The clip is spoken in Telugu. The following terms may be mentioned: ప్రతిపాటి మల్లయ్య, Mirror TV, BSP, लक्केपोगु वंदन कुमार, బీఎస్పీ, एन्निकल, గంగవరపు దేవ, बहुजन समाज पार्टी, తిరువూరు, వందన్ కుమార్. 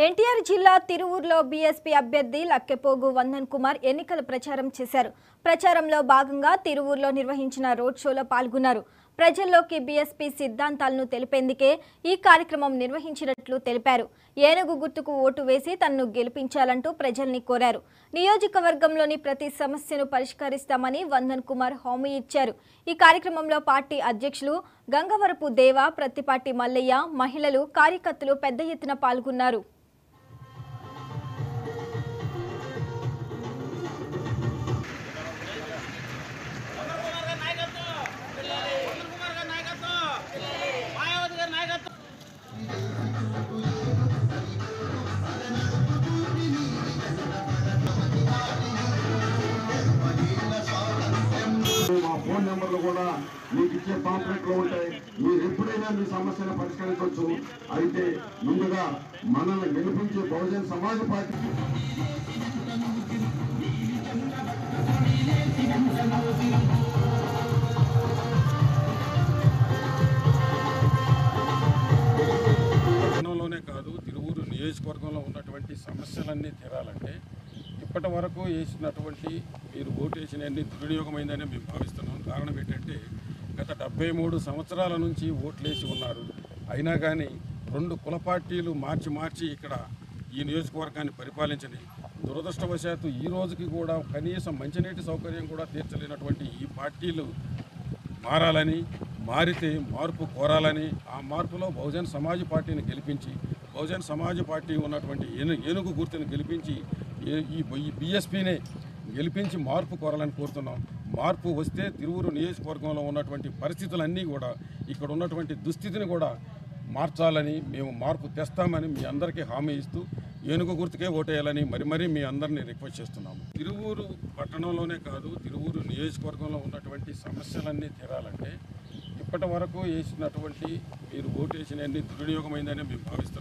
एनटीआर जिला तिरुवूरुलो बीएसपी अभ्यर्थी लक्केपोगु वंदन कुमार एन्निकल प्रचारम చేశారు। ప్రచారంలో భాగంగా తిరువూరులో నిర్వహించిన రోడ్ షోలో పాల్గొన్నారు। ప్రజల్లోకి बीएसपी సిద్ధాంతాలను తెలిపేందుకే ఈ కార్యక్రమం నిర్వహించినట్లు తెలిపారు। ఏనుగు గుర్తుకు ఓటు వేసి తన్ను గెలుపించాలంటూ ప్రజల్ని కోరారు। నియోజకవర్గంలోని ప్రతి సమస్యను పరిష్కరిస్తామని వందన్ కుమార్ హామీ ఇచ్చారు। ఈ కార్యక్రమంలో పార్టీ అధ్యక్షులు గంగవరపు దేవ, ప్రతిపాటి మల్లయ్య, మహిళలు, కార్యకర్తలు పెద్ద ఎత్తున పాల్గొన్నారు। फोन नंबर पांपलेट समस्या परष्कु मन गे बहुजन समाज पार्टी తిరువూరు నియోజకవర్గంలో ఉన్నటువంటి సమస్యలన్నీ తీరాలంటే ఇప్పటి వరకు చేసినటువంటి మీరు ఓటు వేసినన్ని దుర్వినియోగమైందని మేము భావిస్తున్నాం। కారణం ఏంటంటే గత 73 సంవత్సరాల నుంచి ఓట్లేసి ఉన్నారు। అయినా కానీ రెండు కుల పార్టీలు మార్చి ఇక్కడ ఈ నియోజకవర్గాన్ని పరిపాలించని దురదృష్టవశాత్తు ఈ రోజుకి కూడా కనీసం మంచినీటి సౌకర్యం కూడా తీర్చలేనటువంటి ఈ పార్టీలు మారాలని, మారితే మార్పు కోరాలని, ఆ మార్పులో బహుజన్ సమాజ్ పార్టీని గెలిపించి బహుజన్ సమాజ్ పార్టీ ఉన్నటువంటి ఏనుగు గుర్తును గెలిపించి ఈ బీఎస్పీనే గెలిపించి మార్పు కోరాలని కోరుతున్నాం। మార్పు వస్తే తిరువూరు నియోజకవర్గంలో ఉన్నటువంటి పరిస్థితులన్నీ కూడా ఇక్కడ ఉన్నటువంటి దుస్థితిని కూడా మార్చాలని, మేము మార్పు తెస్తామని మీ అందరికీ హామీ ఇస్తూ ఏనుగు గుర్తుకే ఓటేయాలని మరి మరీ మీ అందరినీ రిక్వెస్ట్ చేస్తున్నాము। తిరువూరు పట్టణంలోనే కాదు తిరువూరు నియోజకవర్గంలో ఉన్నటువంటి సమస్యలన్నీ తీరాలంటే ఇప్పటి వరకు చేసినటువంటి మీరు ఓటు వేసినన్ని దుర్వినియోగమైందని మేము భావిస్తున్నాం।